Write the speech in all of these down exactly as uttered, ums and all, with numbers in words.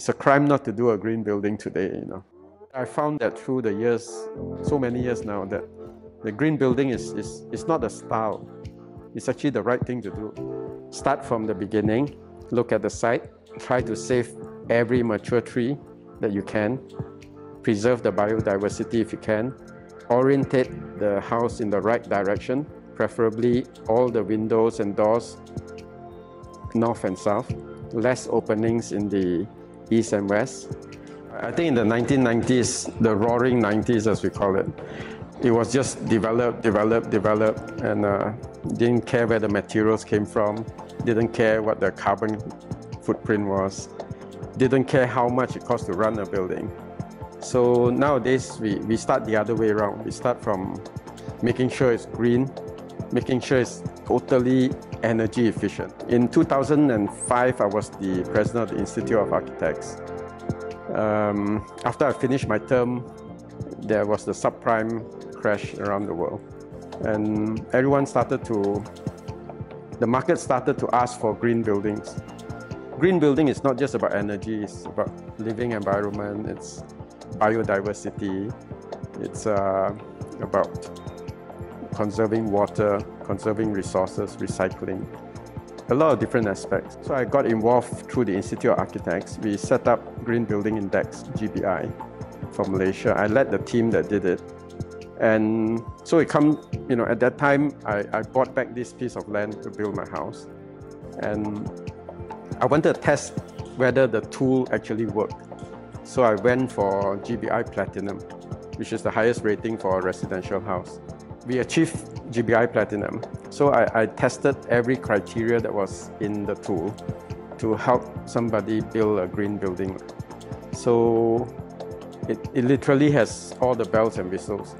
it's a crime not to do a green building today, you know. I found that through the years, so many years now, that the green building is, is, is not a style. It's actually the right thing to do. Start from the beginning, look at the site, try to save every mature tree that you can, preserve the biodiversity if you can, orientate the house in the right direction, preferably all the windows and doors north and south, less openings in the east and west. I think in the nineteen nineties, the roaring nineties as we call it, it was just developed, developed, developed, and uh, didn't care where the materials came from, didn't care what the carbon footprint was, didn't care how much it cost to run a building. So nowadays, we, we start the other way around. We start from making sure it's green, making sure it's totally energy efficient. In two thousand five, I was the president of the Institute of Architects. Um, after I finished my term, there was the subprime crash around the world. And everyone started to, the market started to ask for green buildings. Green building is not just about energy, it's about living environment, it's biodiversity, it's uh, about conserving water, conserving resources, recycling, a lot of different aspects. So I got involved through the Institute of Architects. We set up Green Building Index, G B I, for Malaysia. I led the team that did it. And so it come, you know, at that time, I, I bought back this piece of land to build my house. And I wanted to test whether the tool actually worked. So I went for G B I Platinum, which is the highest rating for a residential house. We achieved G B I Platinum. So I, I tested every criteria that was in the tool to help somebody build a green building. So it, it literally has all the bells and whistles,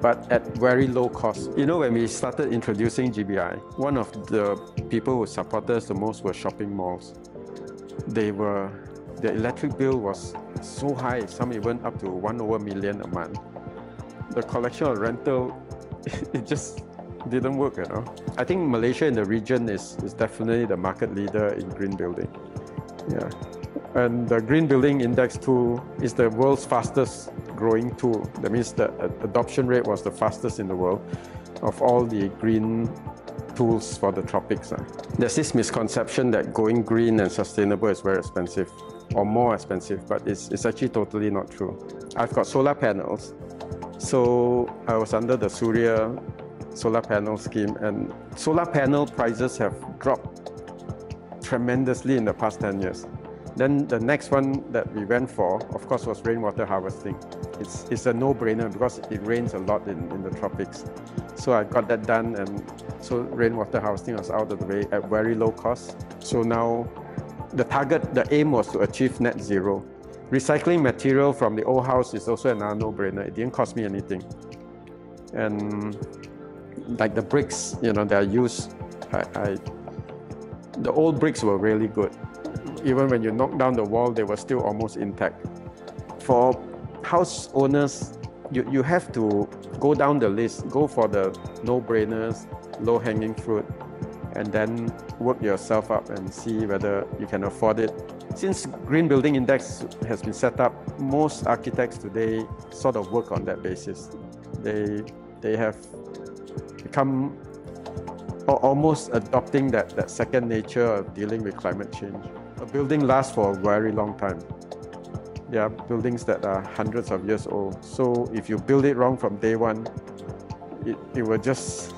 but at very low cost. You know, when we started introducing G B I, one of the people who supported us the most were shopping malls. They were, the electric bill was so high, some even up to one over a million a month. The collection of rental, it just didn't work, you know. I think Malaysia in the region is, is definitely the market leader in green building. Yeah. And the Green Building Index tool is the world's fastest growing tool. That means the adoption rate was the fastest in the world of all the green tools for the tropics. Huh? There's this misconception that going green and sustainable is very expensive or more expensive, but it's, it's actually totally not true. I've got solar panels. So I was under the Suria solar panel scheme, and solar panel prices have dropped tremendously in the past ten years. Then the next one that we went for, of course, was rainwater harvesting. It's, it's a no-brainer because it rains a lot in, in the tropics. So I got that done, and so rainwater harvesting was out of the way at very low cost. So now the target, the aim was to achieve net zero. Recycling material from the old house is also another no-brainer. It didn't cost me anything. And like the bricks, you know, they are used. I, I, the old bricks were really good. Even when you knocked down the wall, they were still almost intact. For house owners, you, you have to go down the list, go for the no-brainers, low-hanging fruit, and then work yourself up and see whether you can afford it. Since Green Building Index has been set up, most architects today sort of work on that basis. They, they have become almost adopting that, that second nature of dealing with climate change. A building lasts for a very long time. There are buildings that are hundreds of years old. So if you build it wrong from day one, it, it will just,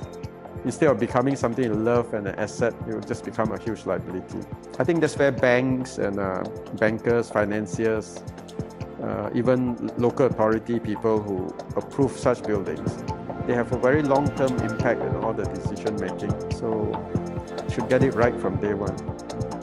instead of becoming something you love and an asset, it will just become a huge liability. I think that's where banks and uh, bankers, financiers, uh, even local authority people who approve such buildings, they have a very long-term impact on all the decision making. So you should get it right from day one.